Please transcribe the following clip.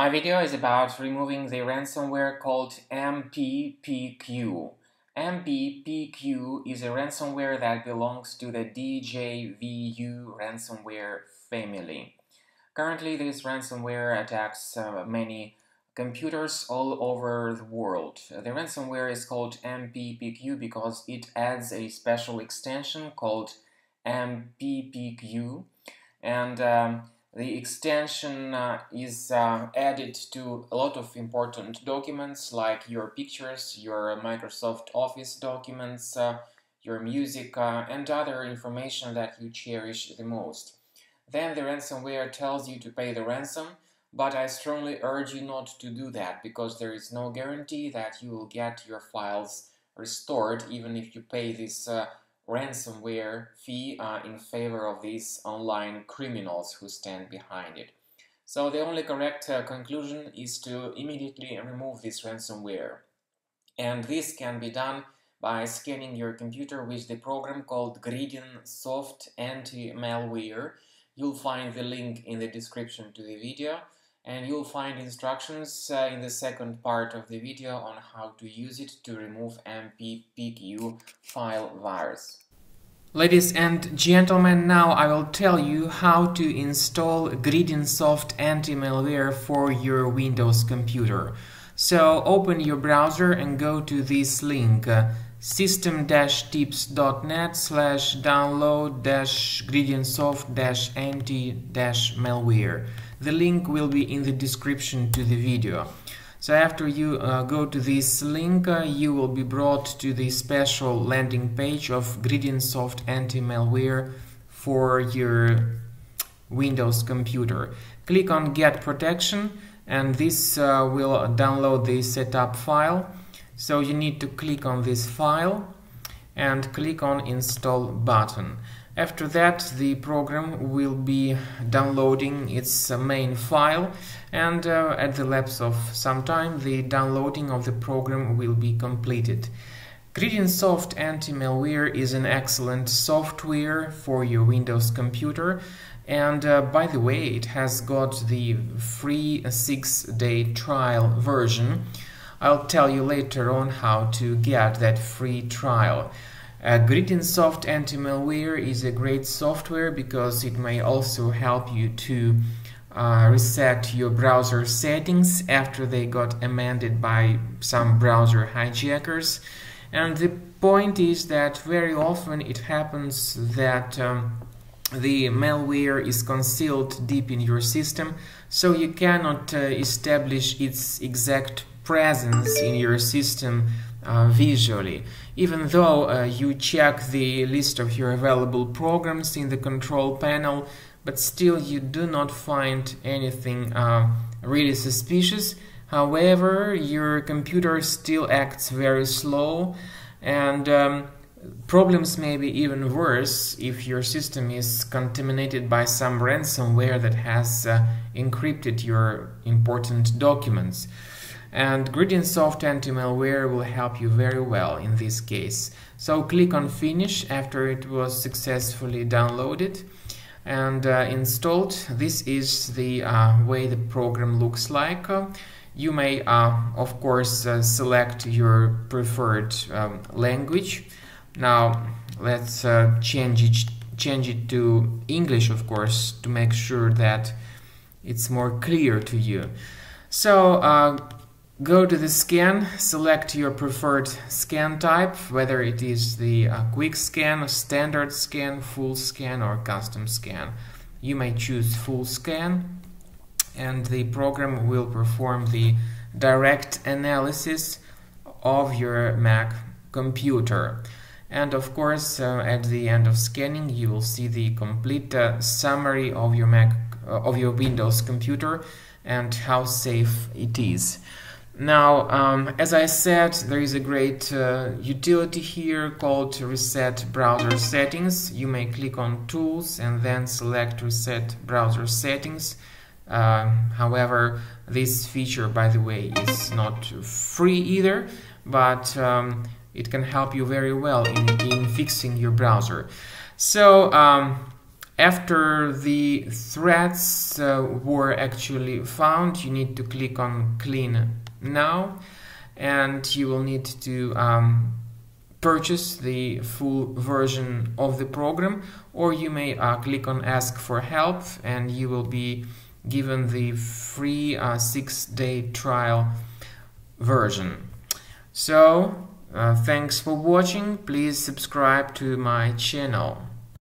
My video is about removing the ransomware called MPPQ. MPPQ is a ransomware that belongs to the DJVU ransomware family. Currently, this ransomware attacks many computers all over the world. The ransomware is called MPPQ because it adds a special extension called MPPQ, and the extension is added to a lot of important documents like your pictures, your Microsoft Office documents, your music, and other information that you cherish the most. Then the ransomware tells you to pay the ransom, but I strongly urge you not to do that because there is no guarantee that you will get your files restored even if you pay this ransomware fee in favor of these online criminals who stand behind it. So the only correct conclusion is to immediately remove this ransomware. And this can be done by scanning your computer with the program called GridinSoft Anti-Malware. You'll find the link in the description to the video, and you'll find instructions in the second part of the video on how to use it to remove MPPQ file virus. Ladies and gentlemen, now I will tell you how to install GridinSoft Anti-Malware for your Windows computer. So open your browser and go to this link, system-tips.net/download-gridinsoft-anti-malware. The link will be in the description to the video. So after you go to this link, you will be brought to the special landing page of GridinSoft Anti-Malware for your Windows computer. Click on Get Protection, and this will download the setup file. So you need to click on this file and click on Install button. After that, the program will be downloading its main file, and at the lapse of some time, the downloading of the program will be completed. GridinSoft Anti-Malware is an excellent software for your Windows computer, and by the way, it has got the free 6-day trial version. I'll tell you later on how to get that free trial. GridinSoft Anti-Malware is a great software because it may also help you to reset your browser settings after they got amended by some browser hijackers. And the point is that very often it happens that the malware is concealed deep in your system, so you cannot establish its exact presence in your system visually, even though you check the list of your available programs in the control panel, but still you do not find anything really suspicious. However, your computer still acts very slow, and problems may be even worse if your system is contaminated by some ransomware that has encrypted your important documents. And GridinSoft Anti-Malware will help you very well in this case. So click on Finish after it was successfully downloaded and installed. This is the way the program looks like. You may, of course, select your preferred language. Now let's change it to English, of course, to make sure that it's more clear to you. So go to the scan, select your preferred scan type, whether it is the quick scan, standard scan, full scan or custom scan. You may choose full scan, and the program will perform the direct analysis of your Mac computer. And of course, at the end of scanning, you will see the complete summary of your Windows computer and how safe it is. Now, as I said, there is a great utility here called Reset Browser Settings. You may click on Tools and then select Reset Browser Settings. However, this feature, by the way, is not free either, but it can help you very well in fixing your browser. So After the threats were actually found, you need to click on Clean Now, and you will need to purchase the full version of the program, or you may click on Ask for Help and you will be given the free 6-day trial version. So, thanks for watching. Please subscribe to my channel.